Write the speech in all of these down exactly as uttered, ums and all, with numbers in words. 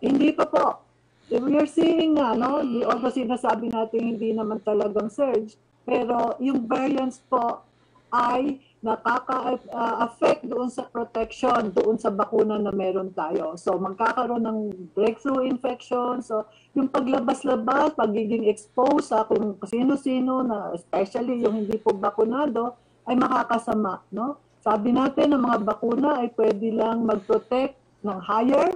Hindi pa po. We are seeing na, no? Although sinasabi natin hindi naman talagang surge, pero yung variants po ay nakaka-affect doon sa protection, doon sa bakuna na meron tayo. So magkakaroon ng breakthrough infection. So yung paglabas-labas, pagiging exposed sa kung sino-sino, na especially yung hindi po bakunado, ay makakasama, no? Sabi natin ang mga bakuna ay pwede lang mag-protect ng higher,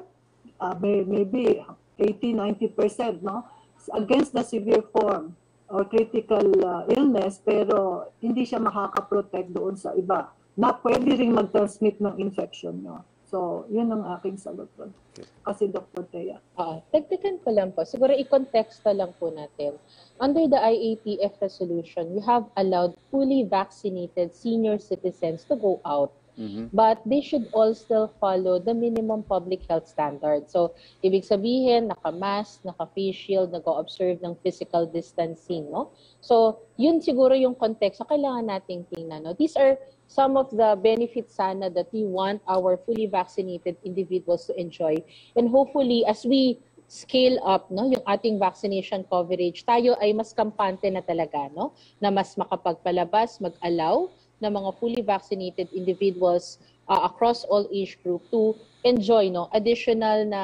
uh, maybe eighty to ninety percent, no? Against the severe form or critical uh, illness, pero hindi siya makaka-protect doon sa iba na pwede ring mag-transmit ng infection, no? So, yun ang aking sagot doon. Kasi Doctor Thea. Ah, tagtikan ko lang po. Siguro i-contexta lang po natin. Under the I A P F resolution, we have allowed fully vaccinated senior citizens to go out. Mm-hmm. But they should all still follow the minimum public health standard. So, ibig sabihin, naka-mask, naka-face shield, nag-o-observe ng physical distancing, no? So, yun siguro yung context na kailangan nating tingnan, no? These are some of the benefits sana that we want our fully vaccinated individuals to enjoy. And hopefully, as we scale up, no, yung ating vaccination coverage, tayo ay mas kampante na talaga, no? Na mas makapagpalabas, mag-allow ng mga fully vaccinated individuals uh, across all age group to enjoy, no, additional na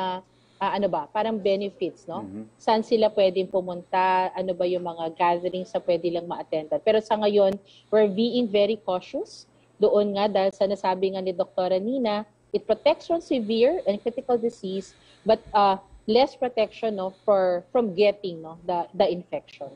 uh, ano ba, parang benefits, no? Mm-hmm. Saan sila pwedeng pumunta, ano ba yung mga gatherings na pwede lang ma-attendan. Pero sa ngayon, we're being very cautious doon nga dahil sa nasabi nga ni Doctor Nina, it protects from severe and critical disease but uh, less protection, no, for from getting, no, the the infection.